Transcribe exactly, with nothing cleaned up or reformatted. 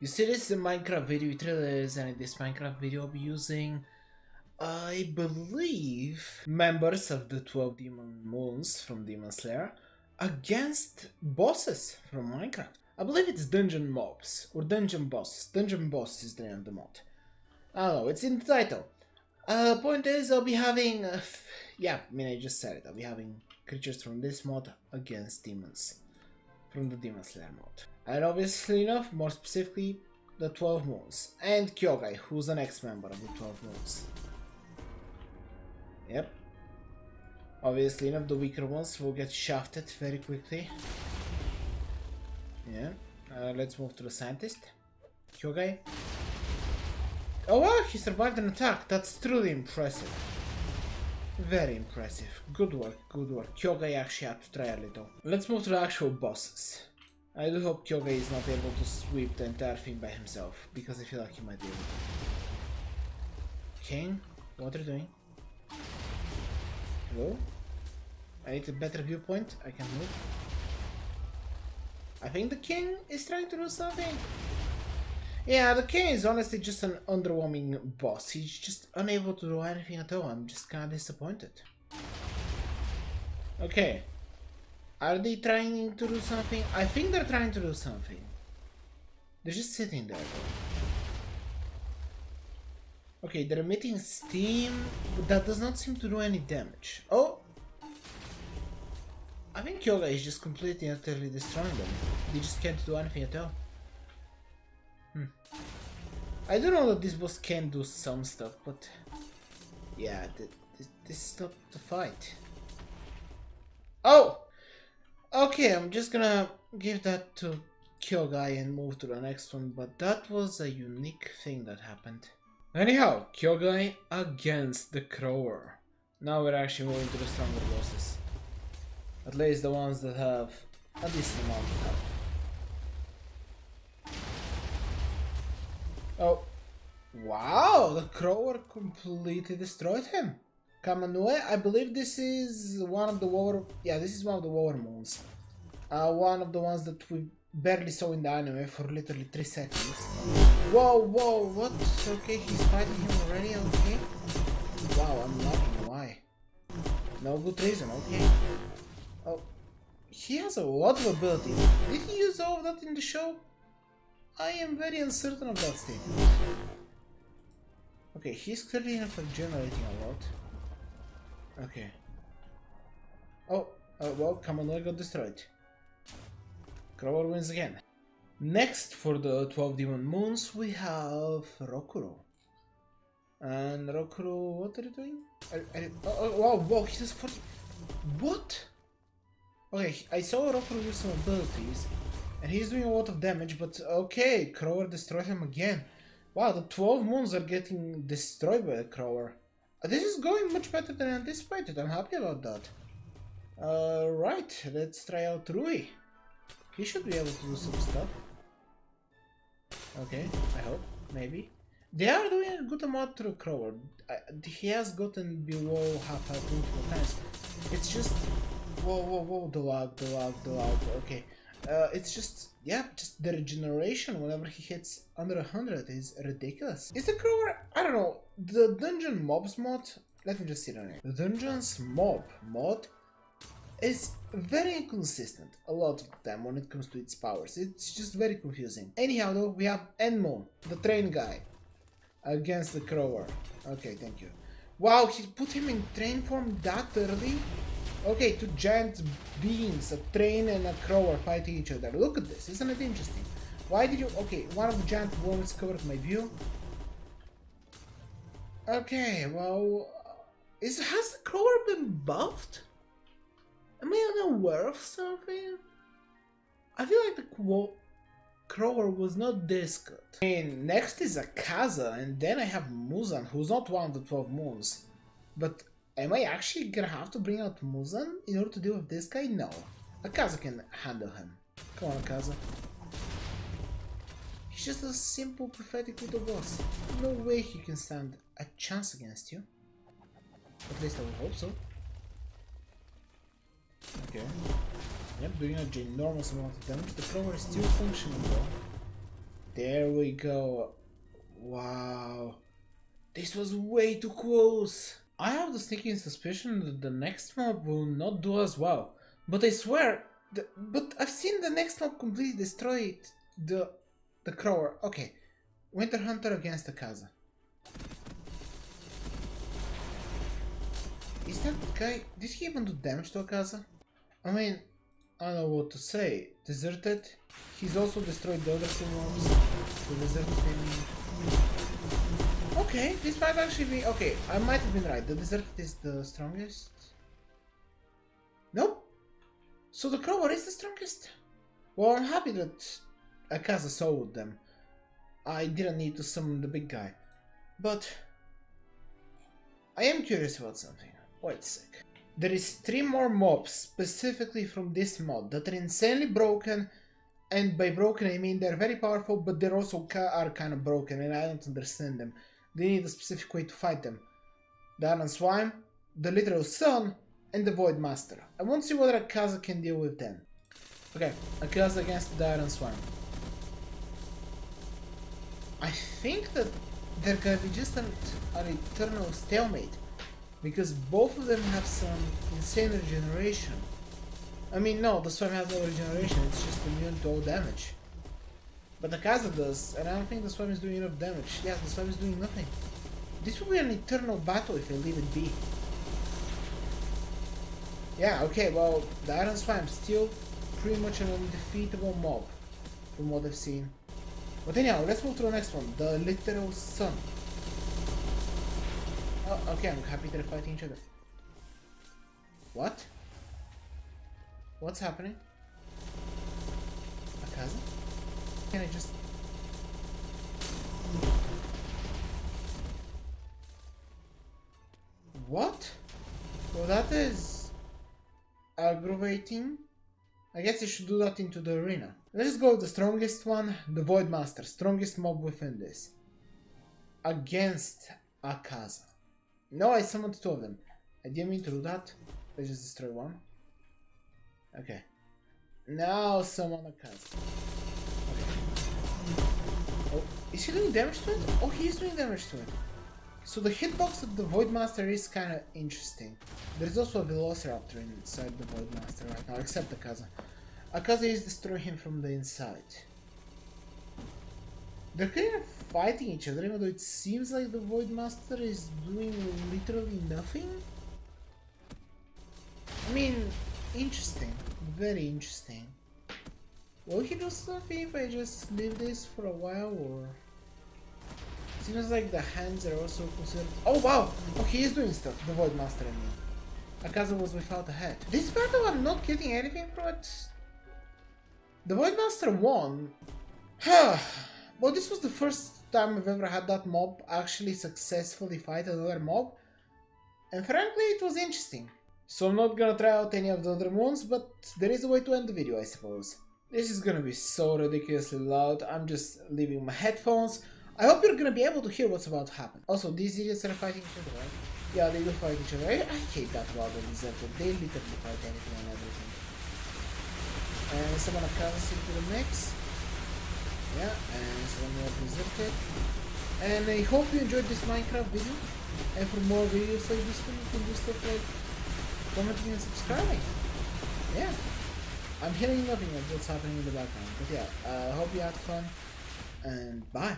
You see, this is a Minecraft video, it really is, and in this Minecraft video I'll be using, I believe, members of the twelve Demon Moons from Demon Slayer against bosses from Minecraft. I believe it's Dungeon Mobs, or Dungeon Bosses. Dungeon Boss is the name of the mod. I don't know, it's in the title. Uh, point is, I'll be having, uh, yeah, I mean, I just said it, I'll be having creatures from this mod against demons from the Demon Slayer mod. And obviously enough, more specifically, the twelve Moons. And Kyogai, who's the next member of the twelve Moons. Yep. Obviously enough, the weaker ones will get shafted very quickly. Yeah. Uh, let's move to the scientist. Kyogai. Oh wow, he survived an attack. That's truly impressive. Very impressive. Good work, good work. Kyogai actually had to try a little. Let's move to the actual bosses. I do hope Kyogai is not able to sweep the entire thing by himself, because I feel like he might be able to. King, what are you doing? Hello? I need a better viewpoint, I can move. I think the king is trying to do something. Yeah, the king is honestly just an underwhelming boss. He's just unable to do anything at all. I'm just kinda disappointed. Okay. Are they trying to do something? I think they're trying to do something. They're just sitting there. Okay, they're emitting steam, but that does not seem to do any damage. Oh! I think Kyogai is just completely and utterly destroying them. They just can't do anything at all. Hmm. I do know that this boss can do some stuff, but... yeah, th th this is not the fight. Oh! Okay, I'm just gonna give that to Kyogai and move to the next one, but that was a unique thing that happened. Anyhow, Kyogai against the Crower. Now we're actually moving to the stronger bosses. At least the ones that have a decent amount of health. Oh. Wow, the Crower completely destroyed him. Kamanue, I believe this is one of the lower, yeah, this is one of the lower moons. Uh, one of the ones that we barely saw in the anime for literally three seconds. Whoa, whoa, what? Okay, he's fighting him already, okay. Wow, I'm laughing, why? No good reason, okay. Oh, he has a lot of abilities. Did he use all of that in the show? I am very uncertain of that statement. Okay, he's clearly enough for generating a lot. Okay. Oh, uh, well, Kamanue got destroyed. Crower wins again. Next for the twelve Demon Moons we have Rokuro. And Rokuro, what are you doing? Are, are you, oh, oh, wow, wow, he does forty. What? Okay, I saw Rokuro use some abilities, and he's doing a lot of damage, but okay, Crower destroyed him again. Wow, the twelve Moons are getting destroyed by the Crower. This is going much better than anticipated, I'm happy about that. Uh, right, let's try out Rui. He should be able to do some stuff. Okay, I hope, maybe. They are doing a good amount through Crower. He has gotten below half health multiple times. It's just... whoa, whoa, whoa, the lag, the lag, the lag, okay. Uh, it's just, yeah, just the regeneration whenever he hits under one hundred is ridiculous. Is the Crower, I don't know, the Dungeon Mobs mod, let me just see the name. The Dungeons Mob mod is very inconsistent a lot of the time when it comes to its powers. It's just very confusing. Anyhow though, we have Enmon, the train guy, against the Crower. Okay, thank you. Wow, he put him in train form that early? Okay, two giant beings, a train and a Crower fighting each other. Look at this, isn't it interesting? Why did you... okay, one of the giant worms covered my view. Okay, well... Is, has the Crower been buffed? Am I unaware of something? I feel like the Crower was not this good. I mean, next is Akaza, and then I have Muzan, who's not one of the twelve moons. But... am I actually gonna have to bring out Muzan in order to deal with this guy? No. Akaza can handle him. Come on, Akaza. He's just a simple, pathetic little boss. No way he can stand a chance against you. At least I would hope so. Okay. Yep, doing a ginormous amount of damage. The Crower is still functioning though. There we go. Wow. This was way too close. I have the sneaking suspicion that the next mob will not do as well. But I swear, the, but I've seen the next mob completely destroy the, the crower. Okay, Winter Hunter against Akaza. Is that guy, did he even do damage to Akaza? I mean, I don't know what to say. Deserted. He's also destroyed the other two mobs. The deserted thing. Okay, this might actually be... Okay, I might have been right. The deserted is the strongest. Nope. So the Crower is the strongest? Well, I'm happy that Akaza sold them. I didn't need to summon the big guy. But... I am curious about something. Wait a sec. There is three more mobs specifically from this mod that are insanely broken, and by broken I mean they're very powerful, but they also ca are kind of broken and I don't understand them. They need a specific way to fight them. The Iron Swine, the Literal Sun, and the Void Master. I won't see whether Akaza can deal with them. Okay, Akaza against the Iron Swine. I think that they're gonna be just an, an eternal stalemate, because both of them have some insane regeneration. I mean, no, the Swine has no regeneration, it's just immune to all damage. But Akaza does, and I don't think the Swine is doing enough damage. Yes, the Swine is doing nothing. This will be an eternal battle if I leave it be. Yeah, okay, well, the Iron Swine still pretty much an undefeatable mob, from what I've seen. But anyhow, let's move to the next one, the Literal Sun. Oh, okay, I'm happy they're fighting each other. What? What's happening? Akaza? Can I just... What? Well, that is... aggravating. I guess I should do that into the arena. Let's go with the strongest one, the Void Master. Strongest mob within this. Against Akaza. No, I summoned two of them. I didn't mean to do that. Let's just destroy one. Okay. Now summon Akaza. Okay. Oh, is he doing damage to it? Oh, he is doing damage to it. So the hitbox of the Void Master is kind of interesting. There's also a Velociraptor inside the Void Master right now, except Akaza. Akaza is destroying him from the inside. They're kind of fighting each other, even though it seems like the Void Master is doing literally nothing. I mean, interesting, very interesting. Will he do something if I just leave this for a while, or...? It seems like the hands are also considered... Oh wow! Oh, he is doing stuff, the Void Master I mean. Akaza was without a head. This battle I'm not getting anything from it. The Void Master won. Huh. Well, this was the first time I've ever had that mob actually successfully fight another mob, and frankly it was interesting. So I'm not gonna try out any of the other moons, but there is a way to end the video, I suppose. This is gonna be so ridiculously loud, I'm just leaving my headphones. I hope you're gonna be able to hear what's about to happen. Also, these idiots are fighting each other, right? Yeah, they do fight each other. I, I hate that about the Deserted, they literally fight anything and everything. And someone comes into the mix. Yeah, and so I'm not Deserted. And I hope you enjoyed this Minecraft video. And for more videos like this one, you can do stuff like commenting and subscribing. Yeah. I'm hearing nothing of what's happening in the background. But yeah, I uh, hope you had fun. And bye.